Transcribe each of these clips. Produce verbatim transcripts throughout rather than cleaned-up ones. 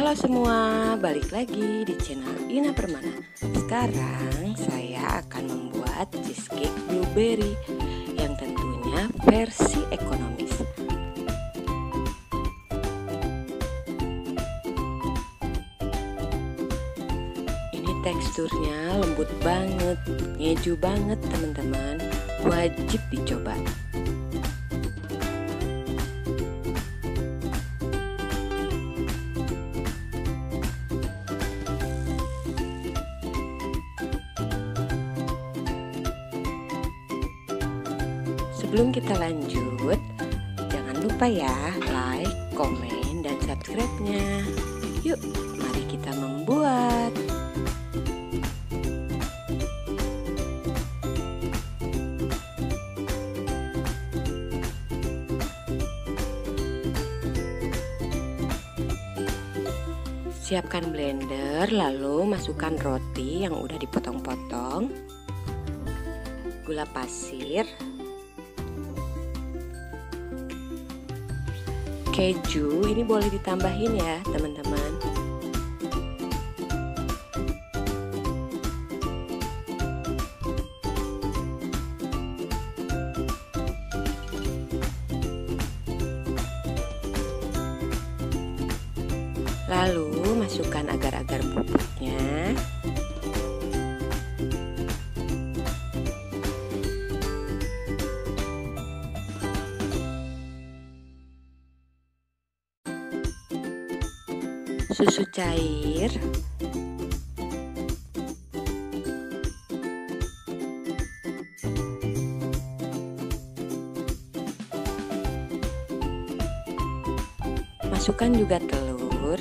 Halo semua, balik lagi di channel Ina Permana. Sekarang saya akan membuat cheesecake blueberry yang tentunya versi ekonomis. Ini teksturnya lembut banget, nyeju banget teman-teman, wajib dicoba. Sebelum kita lanjut, jangan lupa ya like, komen, dan subscribe-nya. Yuk, mari kita membuat. Siapkan blender, lalu masukkan roti yang udah dipotong-potong, gula pasir, keju, ini boleh ditambahin ya teman-teman. Lalu masukkan agar-agar bubuknya. Susu cair, masukkan juga telur,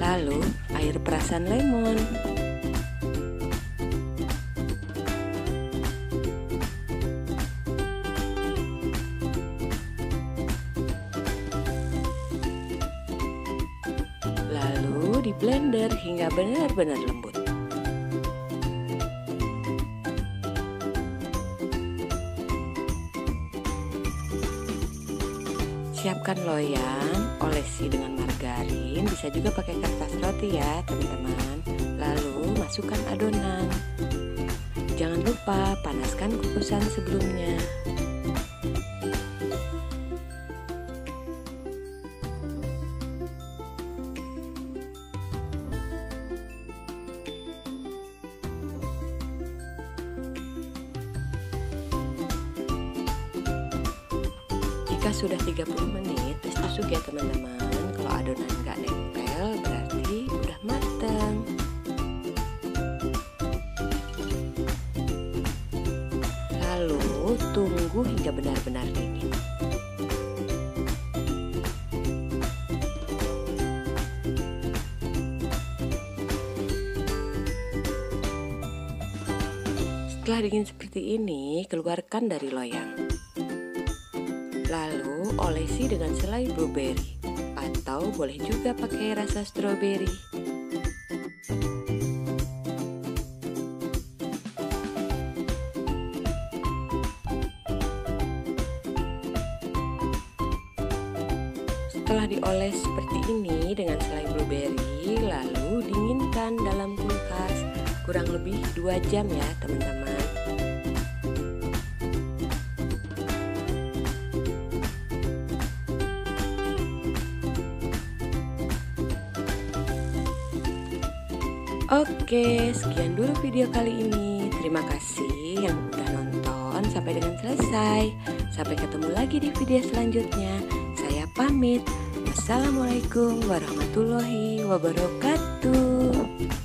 lalu air perasan lemon. Lalu di blender hingga benar-benar lembut. Siapkan loyang, olesi dengan margarin, bisa juga pakai kertas roti ya teman-teman. Lalu masukkan adonan. Jangan lupa panaskan kukusan sebelumnya. Jika sudah tiga puluh menit, tes tusuk ya teman-teman. Kalau adonan nggak nempel, berarti udah matang. Lalu tunggu hingga benar-benar dingin. Setelah dingin seperti ini, keluarkan dari loyang. Lalu olesi dengan selai blueberry, atau boleh juga pakai rasa stroberi. Setelah dioles seperti ini dengan selai blueberry, lalu dinginkan dalam kulkas kurang lebih dua jam ya teman-teman. Oke, sekian dulu video kali ini. Terima kasih yang udah nonton sampai dengan selesai. Sampai ketemu lagi di video selanjutnya. Saya pamit. Wassalamualaikum warahmatullahi wabarakatuh.